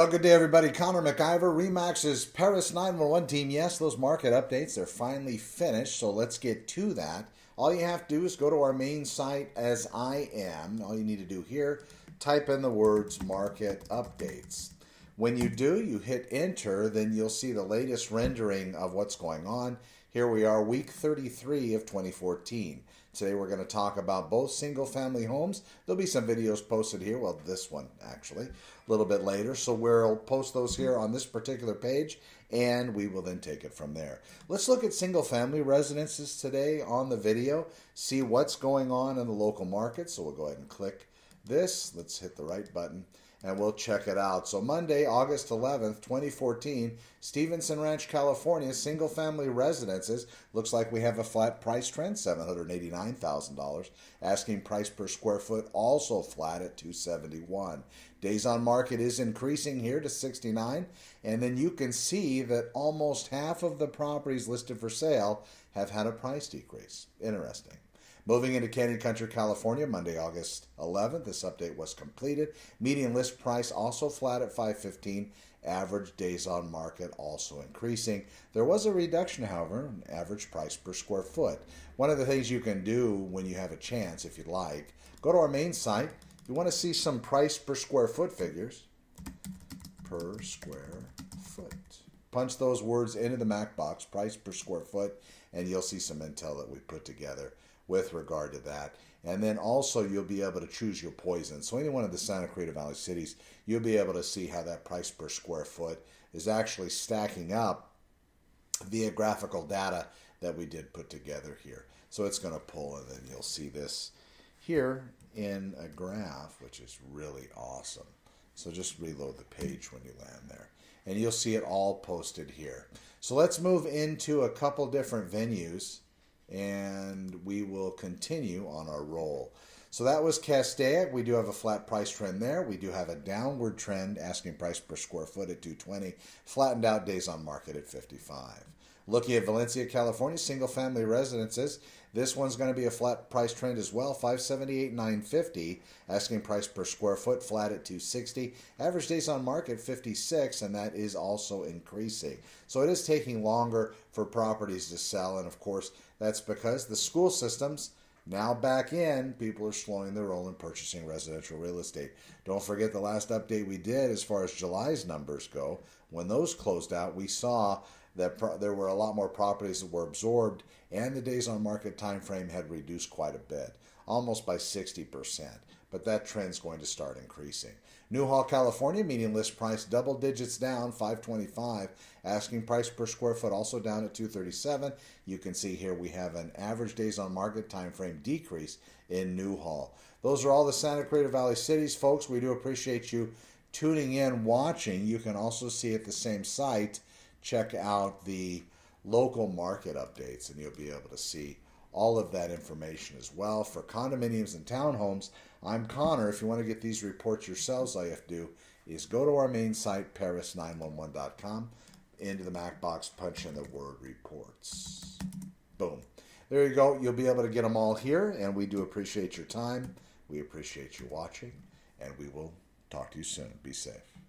Well, good day, everybody. Connor MacIvor, RE/MAX's Paris911 team. Yes, those market updates, they're finally finished, so let's get to that. All you have to do is go to our main site, as I am. All you need to do here, type in the words market updates. When you do, you hit enter, then you'll see the latest rendering of what's going on. Here we are, week 33 of 2014. Today we're going to talk about both single-family homes. There'll be some videos posted here, well, this one actually, a little bit later. So we'll post those here on this particular page, and we will then take it from there. Let's look at single-family residences today on the video, see what's going on in the local market. So we'll go ahead and click this. Let's hit the right button, and we'll check it out. So Monday, August 11th, 2014, Stevenson Ranch, California, single-family residences. Looks like we have a flat price trend, $789,000. Asking price per square foot also flat at $271. Days on market is increasing here to 69. And then you can see that almost half of the properties listed for sale have had a price decrease. Interesting. Moving into Canyon Country, California, Monday, August 11th, this update was completed. Median list price also flat at $515. Average days on market also increasing. There was a reduction, however, in average price per square foot. One of the things you can do when you have a chance, if you'd like, go to our main site. You want to see some price per square foot figures. Per square foot. Punch those words into the MAC box, price per square foot, and you'll see some intel that we put together with regard to that. And then also you'll be able to choose your poison. So any one of the Santa Clarita Valley cities, you'll be able to see how that price per square foot is actually stacking up via graphical data that we did put together here. So it's going to pull, and then you'll see this here in a graph, which is really awesome. So just reload the page when you land there, and you'll see it all posted here. So let's move into a couple different venues, and we will continue on our roll. So that was Castaic. We do have a flat price trend there. We do have a downward trend, asking price per square foot at $220, flattened out days on market at 55. Looking at Valencia, California, single-family residences. This one's going to be a flat price trend as well, $578,950, asking price per square foot flat at $260. Average days on market, 56, and that is also increasing. So it is taking longer for properties to sell, and of course, that's because the school systems now back in, people are slowing their roll in purchasing residential real estate. Don't forget the last update we did as far as July's numbers go. When those closed out, we saw that there were a lot more properties that were absorbed, and the days on market time frame had reduced quite a bit, almost by 60%. But that trend's going to start increasing. Newhall, California, median list price double digits down, $525. Asking price per square foot also down at $237. You can see here we have an average days on market time frame decrease in Newhall. Those are all the Santa Clarita Valley cities, folks. We do appreciate you tuning in, watching. You can also see at the same site, check out the local market updates, and you'll be able to see all of that information as well. For condominiums and townhomes, I'm Connor. If you want to get these reports yourselves, all you have to do is go to our main site, paris911.com, into the MAC box, punch in the word reports. Boom. There you go. You'll be able to get them all here, and we do appreciate your time. We appreciate you watching, and we will talk to you soon. Be safe.